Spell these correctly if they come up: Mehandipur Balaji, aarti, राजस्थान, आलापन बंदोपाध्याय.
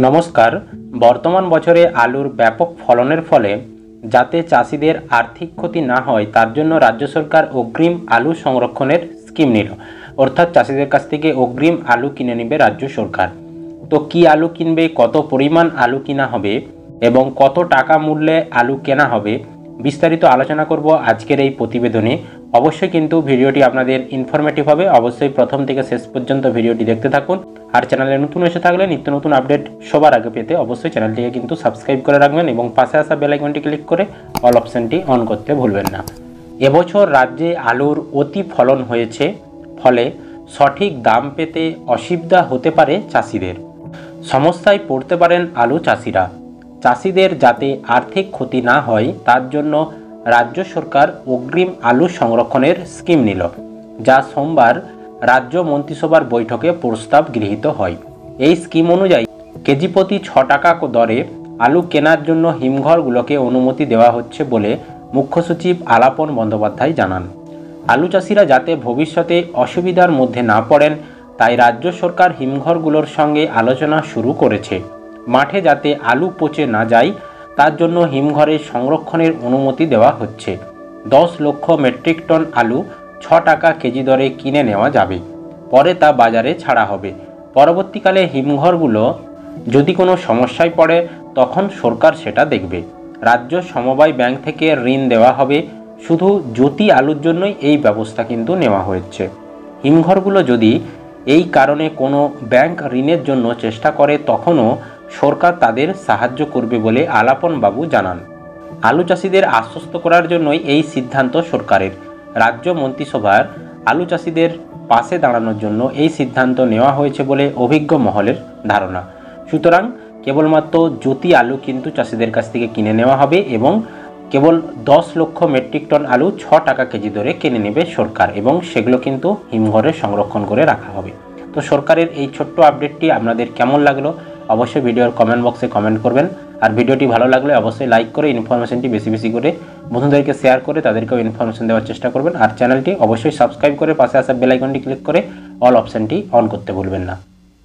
नमस्कार। बर्तमान बछरे आलुर व्यापक फलनेर फले जाते चाषीदेर आर्थिक क्षति ना हय तार जन्य राज्य सरकार अग्रिम आलू संरक्षणेर स्कीम निल, अर्थात चाषीदेर काछ थेके अग्रिम आलू किने नेबे राज्य सरकार। तो कि आलू किनबे, कत परिमाण आलू किना हबे एबं कत टाका मूल्ये आलू केना हबे विस्तारित आलोचना करब आजकेर एई प्रतिबेदने। अवश्यई किन्तु भिडियोटी आपनादेर इनफर्मेटिव हबे, अवश्यई प्रथम थेके शेष पर्यन्त भिडियोटी देखते थाकुन। और चैनले नतून एसे थाकले नित्य नतून आपडेट सबार आगे पेते अवश्यई चैनलटिके किन्तु सबस्क्राइब करे राखबेन एबं पाशे आसा बेल आइकनटी क्लिक करे अल अपशनटी अन करते भुलबेन ना। এবছর राज्ये आलुर अति फलन হয়েছে, फले সঠিক দাম পেতে অসুবিধা হতে পারে চাষীদের। সমস্যায় পড়তে পারেন আলু চাষীরা। চাষীদের যাতে আর্থিক ক্ষতি না হয় তার জন্য রাজ্য সরকার অগ্রিম আলু সংরক্ষণের স্কিম নিল, যা সোমবার রাজ্য মন্ত্রিসভার বৈঠকে প্রস্তাব গৃহীত হয়। এই স্কিম অনুযায়ী কেজি প্রতি ৬ টাকা দরে আলু কেনার জন্য হিমঘরগুলোকে অনুমতি দেওয়া হচ্ছে বলে मुख्य सचिव आलापन बंदोपाध्याय जानान। आलू चाषीरा जाते भविष्यते असुविधार मध्य ना पड़ेन ताई राज्य सरकार हिमघरगुलोर संगे आलोचना शुरू करेछे। माठे जाते आलू पचे ना जाए तार जन्य हिमघरे संरक्षणेर अनुमति देवा होच्छे। 10 लक्ष मेट्रिक टन आलू 6 टाका केजी दरे किने नेवा जाबे, परे ता बाजारे छाड़ा होबे। परवर्तीकाले हिमघरगुलो जदि कोनो समस्याय पड़े तखन सरकार सेटा देखबे। राज्य समवाय बैंक थेके ऋण देवा होबे। शुधु ज्योति आलुर जन्यई एई व्यवस्था किन्तु नेवा होयेछे। हिमघरगुलो जदि एई कारणे कोनो बैंक ऋणेर जन्य चेष्टा करे तखनो सरकार तादेर साहाज्य करबे बोले आलापन बाबू जानान। आलू चाषीदेर आश्वस्त करार जन्यई एई सिद्धान्त सरकारेर। राज्य मंत्रिसभार आलू चाषीदेर पाशे दाঁড়ানোর জন্য এই সিদ্ধান্ত নেওয়া হয়েছে বলে অভিজ্ঞ মহলের ধারণা। সুতরাং केवलमात्र ज्योति आलू किन्तु चाषीदेर काछ थेके किने नेवा होबे एबं केवल 10 लक्ष मेट्रिक टन आलू 6 टाका केजी दरे किने नेबे सरकार एबं सेगुलो किन्तु हिमघरे संरक्षण करे राखा होबे। तो सरकारेर एई छोट्ट आपडेटटी आपनादेर केमन लागलो अवश्यई भिडियोर कमेंट बक्से कमेंट करबेन। और भिडियोटी भालो लागले अवश्यई लाइक करे इनफरमेशनटी बेशी बेशी करे बंधुदेरके शेयर करे तादेरकेও इनफरमेशन देওয়ার চেষ্টা করবেন। আর চ্যানেলটি অবশ্যই সাবস্ক্রাইব করে পাশে আসা বেল আইকনটি ক্লিক করে অল অপশনটি অন করতে ভুলবেন না।